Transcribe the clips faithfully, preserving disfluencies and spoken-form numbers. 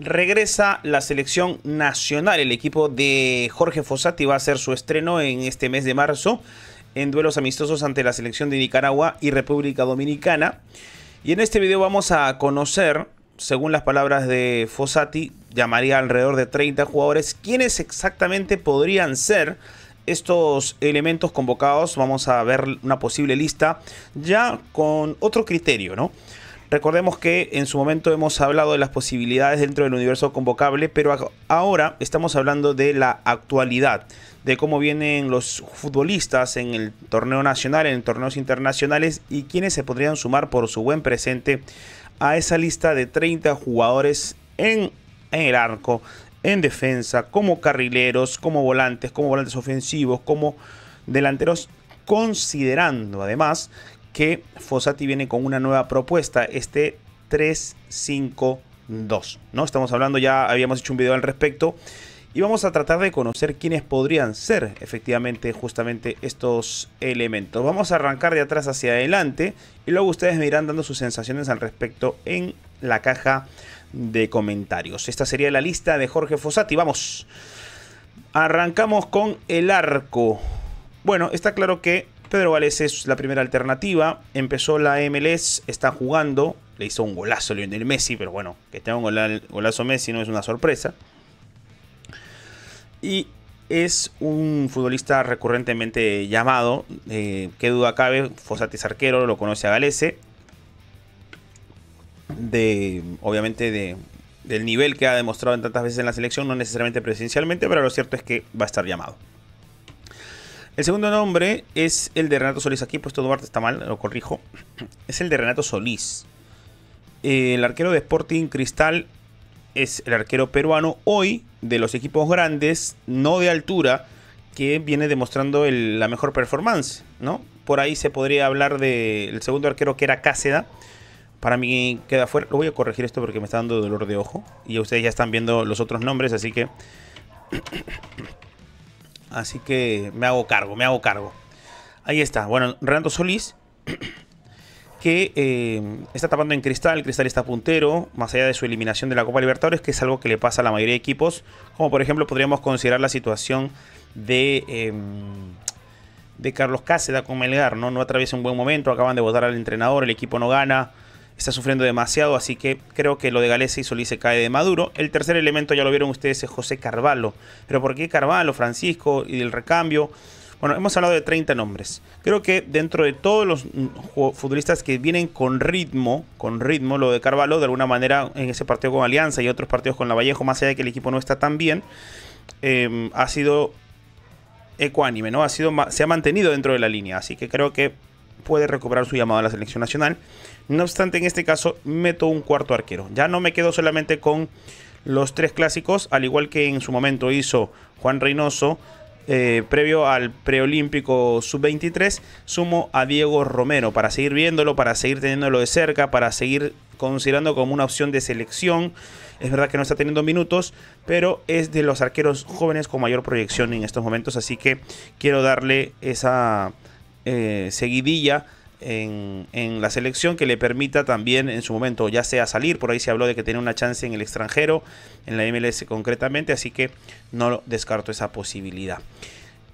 regresa la selección nacional. El equipo de Jorge Fossati va a hacer su estreno en este mes de marzo en duelos amistosos ante la selección de Nicaragua y República Dominicana. Y en este video vamos a conocer, según las palabras de Fossati, llamaría alrededor de treinta jugadores. ¿Quiénes exactamente podrían ser estos elementos convocados? Vamos a ver una posible lista ya con otro criterio, ¿no? Recordemos que en su momento hemos hablado de las posibilidades dentro del universo convocable, pero ahora estamos hablando de la actualidad, de cómo vienen los futbolistas en el torneo nacional, en torneos internacionales, y quienes se podrían sumar por su buen presente a esa lista de treinta jugadores en, en el arco, en defensa, como carrileros, como volantes, como volantes ofensivos, como delanteros, considerando además que Fossati viene con una nueva propuesta, este tres cinco dos, ¿no? Estamos hablando, ya habíamos hecho un video al respecto, y vamos a tratar de conocer quiénes podrían ser efectivamente justamente estos elementos. Vamos a arrancar de atrás hacia adelante y luego ustedes me irán dando sus sensaciones al respecto en la caja de comentarios. Esta sería la lista de Jorge Fossati. Vamos, arrancamos con el arco. Bueno, está claro que Pedro Gallese es la primera alternativa. Empezó la M L S, está jugando. Le hizo un golazo Lionel Messi, pero bueno, que tenga un golazo Messi no es una sorpresa. Y es un futbolista recurrentemente llamado. Eh, qué duda cabe, Fossati es arquero, lo conoce a Gallese. De, obviamente de, del nivel que ha demostrado en tantas veces en la selección, no necesariamente presencialmente, pero lo cierto es que va a estar llamado. El segundo nombre es el de Renato Solís. Aquí he puesto Duarte, está mal, lo corrijo. Es el de Renato Solís. El arquero de Sporting Cristal es el arquero peruano hoy de los equipos grandes, no de altura, que viene demostrando el, la mejor performance, ¿no? Por ahí se podría hablar del segundo arquero, que era Cáceda. Para mí queda fuera. Lo voy a corregir esto porque me está dando dolor de ojo. Y ustedes ya están viendo los otros nombres, así que... así que me hago cargo, me hago cargo. Ahí está. Bueno, Renato Solís, que eh, está tapando en Cristal. Cristal está puntero, más allá de su eliminación de la Copa Libertadores, que es algo que le pasa a la mayoría de equipos. Como por ejemplo podríamos considerar la situación de... Eh, de Carlos Cáceda con Melgar, ¿no? No atraviesa un buen momento, acaban de votar al entrenador, el equipo no gana, está sufriendo demasiado, así que creo que lo de Gallese y Solís se cae de maduro. El tercer elemento, ya lo vieron ustedes, es José Carvalho. ¿Pero por qué Carvalho, Francisco y el recambio? Bueno, hemos hablado de treinta nombres. Creo que dentro de todos los futbolistas que vienen con ritmo, con ritmo, lo de Carvalho, de alguna manera, en ese partido con Alianza y otros partidos con Lavallejo, más allá de que el equipo no está tan bien, eh, ha sido ecuánime, ¿no? Ha sido, se ha mantenido dentro de la línea, así que creo que puede recobrar su llamado a la selección nacional. No obstante, en este caso meto un cuarto arquero. Ya no me quedo solamente con los tres clásicos, al igual que en su momento hizo Juan Reynoso, eh, previo al preolímpico sub veintitrés, sumo a Diego Romero para seguir viéndolo, para seguir teniéndolo de cerca, para seguir considerando como una opción de selección. Es verdad que no está teniendo minutos, pero es de los arqueros jóvenes con mayor proyección en estos momentos, así que quiero darle esa... Eh, seguidilla en, en la selección que le permita también en su momento ya sea salir. Por ahí se habló de que tenía una chance en el extranjero, en la M L S concretamente, así que no descarto esa posibilidad.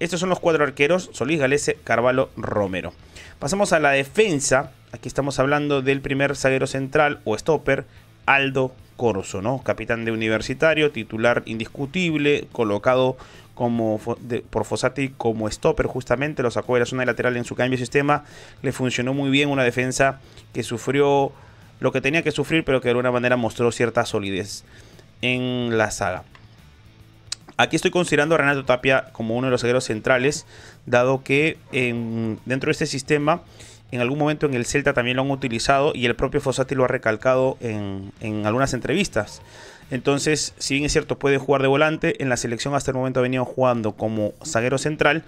Estos son los cuatro arqueros: Solís, Gallese, Carvalho, Romero. Pasamos a la defensa. Aquí estamos hablando del primer zaguero central o stopper, Aldo Corzo, ¿no? Capitán de Universitario, titular indiscutible, colocado como de, por Fossati como stopper, justamente lo sacó de la zona lateral en su cambio de sistema, le funcionó muy bien. Una defensa que sufrió lo que tenía que sufrir, pero que de alguna manera mostró cierta solidez en la saga. Aquí estoy considerando a Renato Tapia como uno de los zagueros centrales, dado que en, dentro de este sistema en algún momento en el Celta también lo han utilizado, y el propio Fossati lo ha recalcado en, en algunas entrevistas. Entonces, si bien es cierto, puede jugar de volante, en la selección hasta el momento ha venido jugando como zaguero central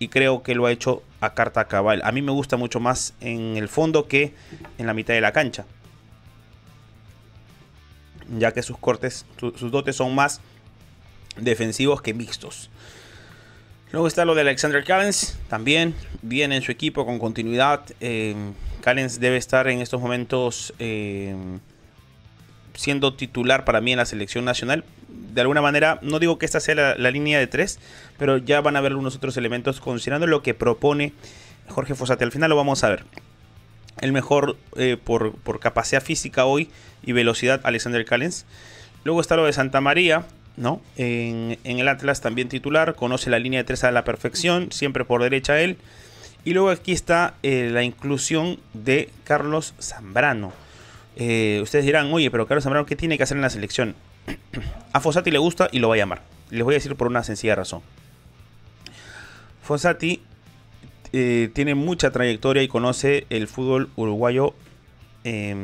y creo que lo ha hecho a carta cabal. A mí me gusta mucho más en el fondo que en la mitad de la cancha, ya que sus cortes, sus dotes son más defensivos que mixtos. Luego está lo de Alexander Callens, también viene en su equipo con continuidad. Eh, Callens debe estar en estos momentos... Eh, siendo titular para mí en la selección nacional. De alguna manera, no digo que esta sea la, la línea de tres, pero ya van a haber algunos otros elementos considerando lo que propone Jorge Fossati. Al final lo vamos a ver. El mejor eh, por, por capacidad física hoy y velocidad, Alexander Callens. Luego está lo de Santa María, ¿no? En, en el Atlas también titular, conoce la línea de tres a la perfección, siempre por derecha él. Y luego aquí está eh, la inclusión de Carlos Zambrano. Eh, ustedes dirán, oye, pero Carlos Zambrano, ¿qué tiene que hacer en la selección? A Fossati le gusta y lo va a llamar. Les voy a decir por una sencilla razón. Fossati eh, tiene mucha trayectoria y conoce el fútbol uruguayo eh,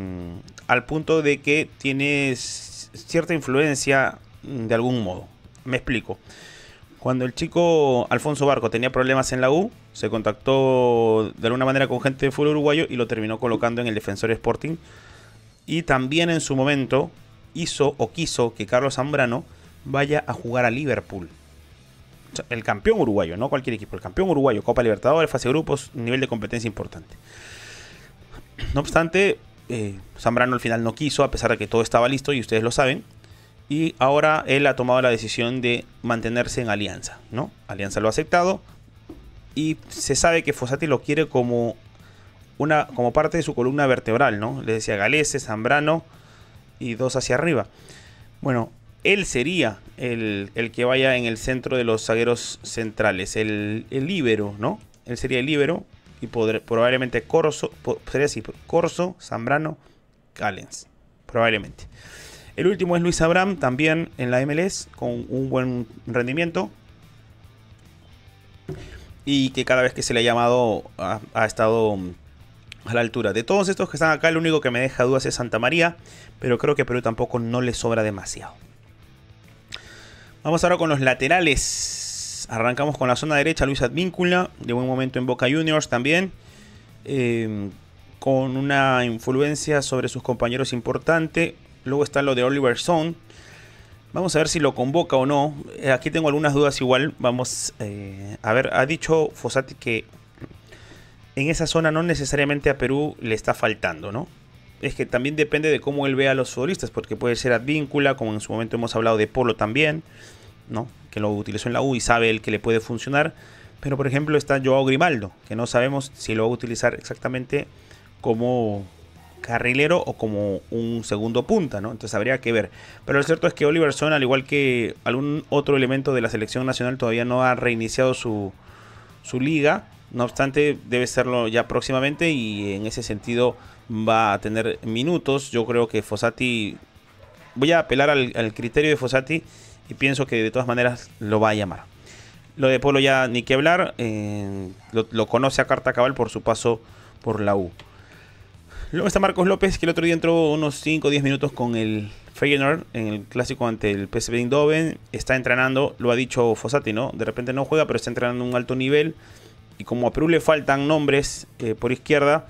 al punto de que tiene cierta influencia de algún modo. Me explico. Cuando el chico Alfonso Barco tenía problemas en la U, se contactó de alguna manera con gente de fútbol uruguayo y lo terminó colocando en el Defensor Sporting. Y también en su momento hizo o quiso que Carlos Zambrano vaya a jugar a Liverpool. O sea, el campeón uruguayo, no cualquier equipo. El campeón uruguayo, Copa Libertadores, fase de grupos, nivel de competencia importante. No obstante, eh, Zambrano al final no quiso, a pesar de que todo estaba listo y ustedes lo saben. Y ahora él ha tomado la decisión de mantenerse en Alianza, ¿no? Alianza lo ha aceptado y se sabe que Fossati lo quiere como, una, como parte de su columna vertebral, ¿no? Le decía Gallese, Zambrano y dos hacia arriba. Bueno, él sería el, el que vaya en el centro de los zagueros centrales, el, el líbero, ¿no? Él sería el líbero y podre, probablemente Corzo, sería así, Corzo, Zambrano, Callens, probablemente. El último es Luis Abram, también en la M L S, con un buen rendimiento. Y que cada vez que se le ha llamado ha, ha estado a la altura. De todos estos que están acá, lo único que me deja dudas es Santa María. Pero creo que Perú tampoco no le sobra demasiado. Vamos ahora con los laterales. Arrancamos con la zona derecha, Luis Advíncula. De buen momento en Boca Juniors también. Eh, con una influencia sobre sus compañeros importante. Luego está lo de Oliver Sonne. Vamos a ver si lo convoca o no. Aquí tengo algunas dudas igual. Vamos eh, a ver. Ha dicho Fossati que en esa zona no necesariamente a Perú le está faltando, ¿no? Es que también depende de cómo él vea a los futbolistas. Porque puede ser Advíncula, como en su momento hemos hablado de Polo también, ¿no? Que lo utilizó en la U y sabe él que le puede funcionar. Pero por ejemplo está Joao Grimaldo, que no sabemos si lo va a utilizar exactamente como carrilero o como un segundo punta, ¿no? Entonces habría que ver. Pero lo cierto es que Oliver Sonne, al igual que algún otro elemento de la selección nacional, todavía no ha reiniciado su, su liga. No obstante, debe serlo ya próximamente y en ese sentido va a tener minutos. Yo creo que Fossati... Voy a apelar al, al criterio de Fossati y pienso que de todas maneras lo va a llamar. Lo de Polo ya ni que hablar. Eh, lo, lo conoce a carta cabal por su paso por la U. Luego está Marcos López, que el otro día entró unos cinco o diez minutos con el Feyenoord en el clásico ante el P S V Eindhoven. Está entrenando, lo ha dicho Fossati, ¿no? De repente no juega, pero está entrenando a un alto nivel. Y como a Perú le faltan nombres eh, por izquierda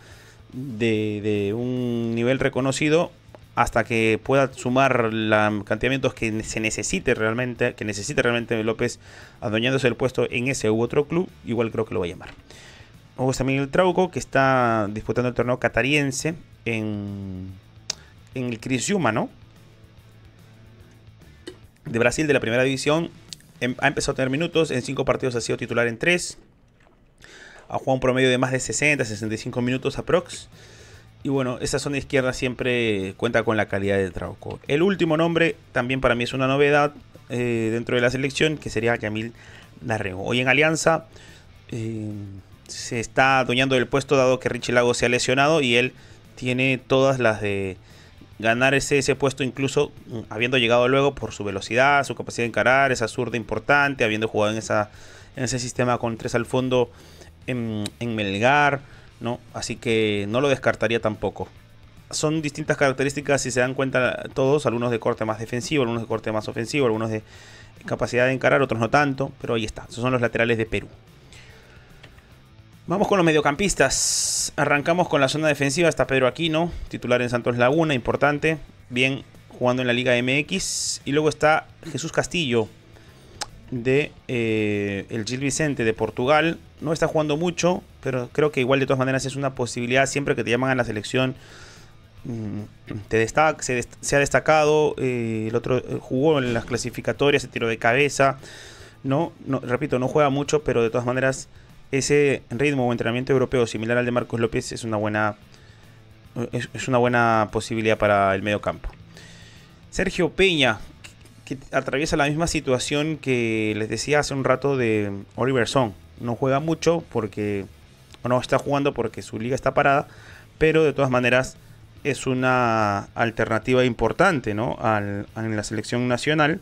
de, de un nivel reconocido, hasta que pueda sumar la cantidad de minutos que se necesite realmente, que necesite realmente López, adueñándose del puesto en ese u otro club, igual creo que lo va a llamar. Luego está Miguel Trauco, que está disputando el torneo catariense en, en el Criciúma, ¿no? De Brasil, de la primera división. Ha empezado a tener minutos. En cinco partidos ha sido titular en tres. Ha jugado un promedio de más de sesenta, sesenta y cinco minutos aprox. Y bueno, esa zona izquierda siempre cuenta con la calidad de Trauco. El último nombre también para mí es una novedad eh, dentro de la selección, que sería Camil Narrego. Hoy en Alianza... Eh, se está adueñando del puesto, dado que Richie Lago se ha lesionado y él tiene todas las de ganar ese, ese puesto, incluso habiendo llegado luego por su velocidad, su capacidad de encarar, esa zurda importante, habiendo jugado en, esa, en ese sistema con tres al fondo en, en Melgar, ¿no? Así que no lo descartaría tampoco. Son distintas características, si se dan cuenta todos, algunos de corte más defensivo, algunos de corte más ofensivo, algunos de capacidad de encarar, otros no tanto, pero ahí está, esos son los laterales de Perú. Vamos con los mediocampistas. Arrancamos con la zona defensiva. Está Pedro Aquino, titular en Santos Laguna, importante. Bien, jugando en la Liga M X. Y luego está Jesús Castillo, de eh, el Gil Vicente de Portugal. No está jugando mucho, pero creo que igual de todas maneras es una posibilidad. Siempre que te llaman a la selección Te destaca, se, dest se ha destacado, eh, el otro jugó en las clasificatorias, se tiró de cabeza, no, no, repito, no juega mucho, pero de todas maneras ese ritmo o entrenamiento europeo similar al de Marcos López es una buena, es, es una buena posibilidad para el mediocampo. Sergio Peña, que atraviesa la misma situación que les decía hace un rato de Oliver Sonne, no juega mucho porque, o no está jugando porque su liga está parada, pero de todas maneras es una alternativa importante, ¿no?, Al, en la selección nacional.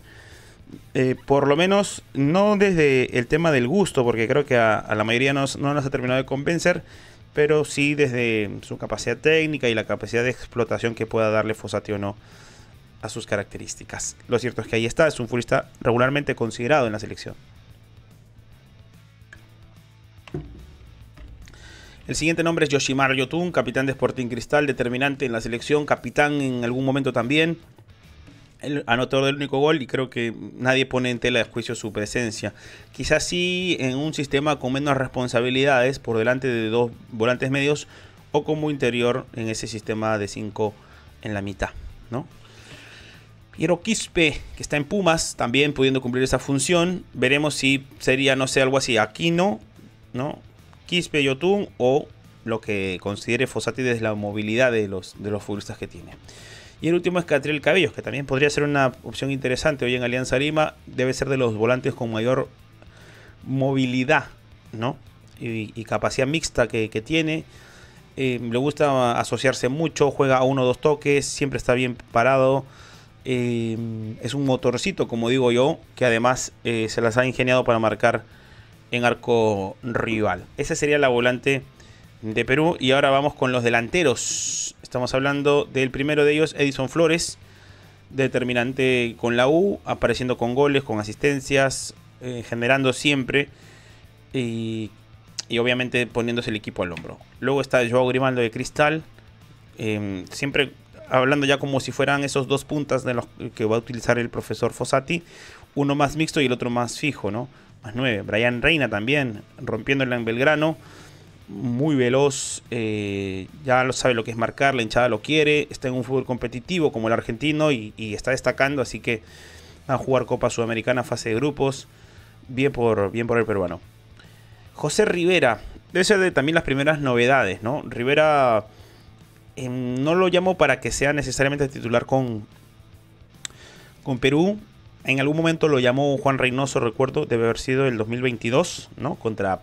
Eh, por lo menos no desde el tema del gusto, porque creo que a, a la mayoría nos, no nos ha terminado de convencer, pero sí desde su capacidad técnica y la capacidad de explotación que pueda darle Fossati o no a sus características. Lo cierto es que ahí está, es un futbolista regularmente considerado en la selección. El siguiente nombre es Yoshimar Yotun, capitán de Sporting Cristal, determinante en la selección, capitán en algún momento también, el anotador del único gol, y creo que nadie pone en tela de juicio su presencia. Quizás sí en un sistema con menos responsabilidades por delante de dos volantes medios o como interior en ese sistema de cinco en la mitad, ¿no? Quiero Quispe, que está en Pumas, también pudiendo cumplir esa función. Veremos si sería, no sé, algo así, Aquino, ¿no?, Quispe, Yotun, o lo que considere Fossati desde la movilidad de los, de los futbolistas que tiene. Y el último es Catriel Cabellos, que también podría ser una opción interesante hoy en Alianza Lima. Debe ser de los volantes con mayor movilidad, ¿no?, y, y capacidad mixta que, que tiene. Eh, le gusta asociarse mucho, juega a uno o dos toques, siempre está bien parado. Eh, es un motorcito, como digo yo, que además eh, se las ha ingeniado para marcar en arco rival. Esa sería la volante de Perú. Y ahora vamos con los delanteros. Estamos hablando del primero de ellos, Edison Flores, determinante con la U, apareciendo con goles, con asistencias, eh, generando siempre y, y obviamente poniéndose el equipo al hombro. Luego está Joao Grimaldo de Cristal, eh, siempre hablando ya como si fueran esos dos puntas de los que va a utilizar el profesor Fossati, uno más mixto y el otro más fijo, ¿no?, más nueve. Bryan Reyna también, rompiéndola en Belgrano, muy veloz, eh, ya lo sabe lo que es marcar, la hinchada lo quiere, está en un fútbol competitivo como el argentino y, y está destacando, así que va a jugar Copa Sudamericana, fase de grupos, bien por, bien por el peruano. José Rivera, debe ser de también las primeras novedades, ¿no? Rivera eh, no lo llamo para que sea necesariamente titular con, con Perú. En algún momento lo llamó Juan Reynoso, recuerdo, debe haber sido el dos mil veintidós, ¿no?, contra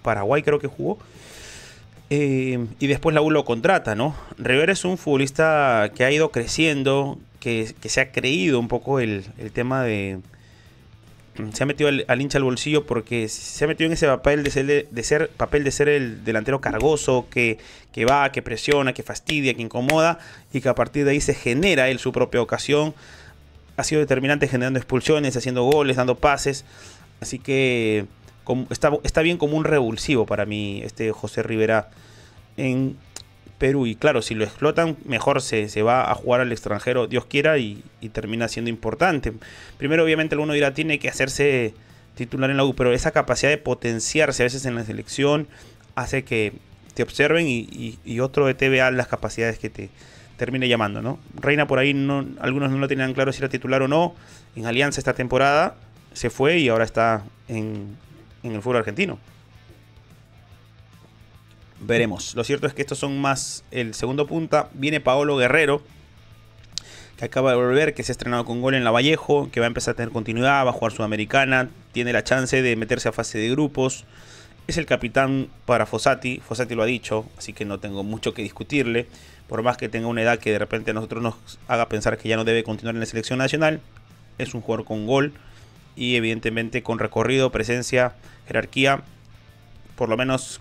Paraguay creo que jugó. Eh, y después la U lo contrata, ¿no? Rivera es un futbolista que ha ido creciendo, que, que se ha creído un poco el, el tema de... Se ha metido al, al hincha al bolsillo porque se ha metido en ese papel de ser, de ser, papel de ser el delantero cargoso, que, que va, que presiona, que fastidia, que incomoda, y que a partir de ahí se genera él su propia ocasión. Ha sido determinante generando expulsiones, haciendo goles, dando pases. Así que como, está, está bien como un revulsivo para mí este José Rivera en Perú. Y claro, si lo explotan, mejor se, se va a jugar al extranjero, Dios quiera, y, y termina siendo importante. Primero, obviamente, alguno dirá, tiene que hacerse titular en la U, pero esa capacidad de potenciarse a veces en la selección hace que te observen y, y, y otro de te vea las capacidades que te... termine llamando, ¿no? Reyna por ahí, no, algunos no lo tenían claro si era titular o no. En Alianza esta temporada se fue y ahora está en, en el fútbol argentino. Veremos. Lo cierto es que estos son más el segundo punta. Viene Paolo Guerrero, que acaba de volver, que se ha estrenado con gol en la Vallejo, que va a empezar a tener continuidad, va a jugar Sudamericana, tiene la chance de meterse a fase de grupos. Es el capitán para Fossati, Fossati lo ha dicho, así que no tengo mucho que discutirle. Por más que tenga una edad que de repente a nosotros nos haga pensar que ya no debe continuar en la selección nacional, es un jugador con gol y evidentemente con recorrido, presencia, jerarquía, por lo menos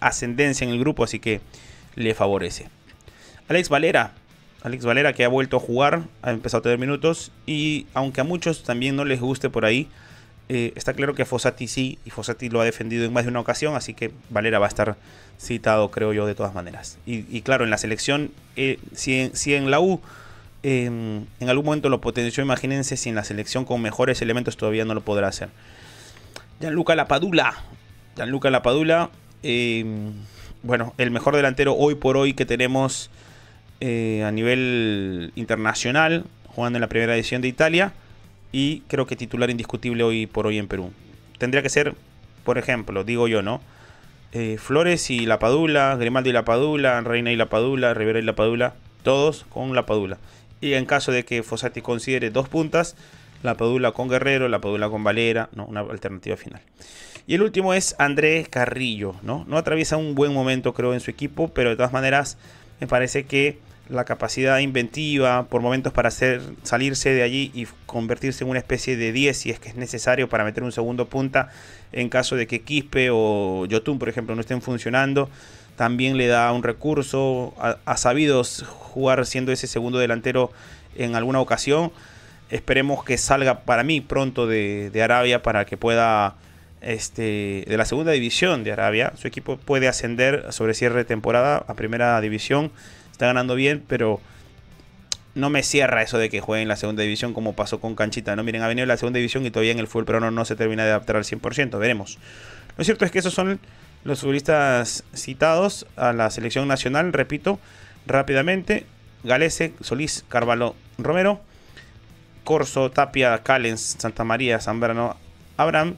ascendencia en el grupo, así que le favorece. Alex Valera, Alex Valera que ha vuelto a jugar, ha empezado a tener minutos y aunque a muchos también no les guste por ahí, eh, está claro que Fossati sí, y Fossati lo ha defendido en más de una ocasión, así que Valera va a estar citado, creo yo, de todas maneras. Y, y claro, en la selección, eh, si, en, si en la U eh, en algún momento lo potenció, imagínense si en la selección con mejores elementos todavía no lo podrá hacer. Gianluca Lapadula, Gianluca Lapadula, eh, bueno, el mejor delantero hoy por hoy que tenemos eh, a nivel internacional, jugando en la primera división de Italia, y creo que titular indiscutible hoy por hoy en Perú. Tendría que ser, por ejemplo, digo yo, ¿no? Eh, Flores y Lapadula, Grimaldo y Lapadula, Reyna y Lapadula, Rivera y Lapadula, todos con Lapadula. Y en caso de que Fossati considere dos puntas, Lapadula con Guerrero, Lapadula con Valera, ¿no? Una alternativa final. Y el último es Andrés Carrillo, ¿no? No atraviesa un buen momento, creo, en su equipo, pero de todas maneras me parece que la capacidad inventiva por momentos para hacer, salirse de allí y convertirse en una especie de diez si es que es necesario para meter un segundo punta en caso de que Quispe o Yotun, por ejemplo, no estén funcionando, también le da un recurso. Ha, ha sabido jugar siendo ese segundo delantero en alguna ocasión. Esperemos que salga para mí pronto de, de Arabia para que pueda, este, de la segunda división de Arabia. Su equipo puede ascender sobre cierre de temporada a primera división. Está ganando bien, pero no me cierra eso de que juegue en la segunda división como pasó con Canchita, ¿no? Miren, ha venido a la segunda división y todavía en el fútbol peruano no se termina de adaptar al cien por ciento. Veremos. Lo cierto es que esos son los futbolistas citados a la selección nacional. Repito, rápidamente. Gallese, Solís, Carvalho, Romero. Corzo, Tapia, Callens, Santa María, Zambrano, Abram.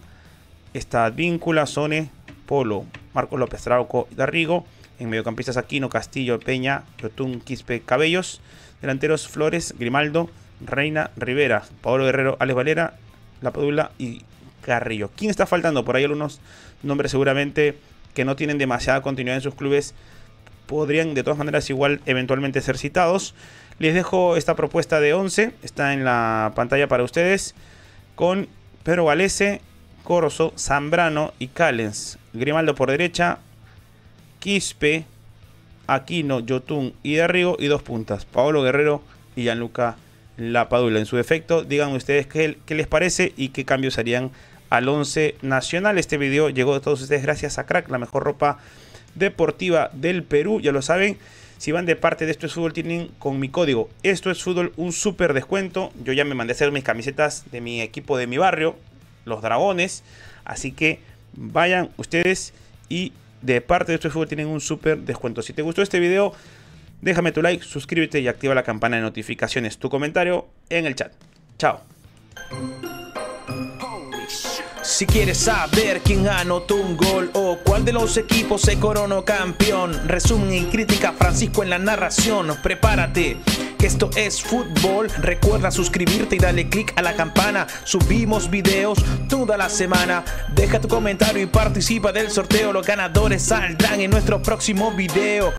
Está Advíncula, Sonne, Polo, Marcos López, Trauco, Darrigo. En mediocampistas Aquino, Castillo, Peña, Yotun, Quispe, Cabellos. Delanteros Flores, Grimaldo, Reyna, Rivera, Paolo Guerrero, Alex Valera, Lapadula y Carrillo. ¿Quién está faltando? Por ahí algunos nombres seguramente que no tienen demasiada continuidad en sus clubes. Podrían de todas maneras igual eventualmente ser citados. Les dejo esta propuesta de once. Está en la pantalla para ustedes. Con Pedro Gallese, Corzo, Zambrano y Callens. Grimaldo por derecha. Quispe, Aquino, Yotun y Darrigo, y dos puntas, Paolo Guerrero y Gianluca Lapadula. En su defecto, digan ustedes qué, qué les parece y qué cambios harían al once nacional. Este video llegó a todos ustedes gracias a Crack, la mejor ropa deportiva del Perú. Ya lo saben, si van de parte de Esto es Fútbol, tienen con mi código Esto es Fútbol un súper descuento. Yo ya me mandé a hacer mis camisetas de mi equipo de mi barrio, los Dragones. Así que vayan ustedes y de parte de Esto es Fútbol tienen un súper descuento. Si te gustó este video, déjame tu like, suscríbete y activa la campana de notificaciones. Tu comentario en el chat. Chao. Si quieres saber quién anotó un gol o cuál de los equipos se coronó campeón, resumen y crítica, Francisco en la narración. Prepárate, que esto es fútbol. Recuerda suscribirte y dale click a la campana. Subimos videos toda la semana. Deja tu comentario y participa del sorteo. Los ganadores saldrán en nuestro próximo video.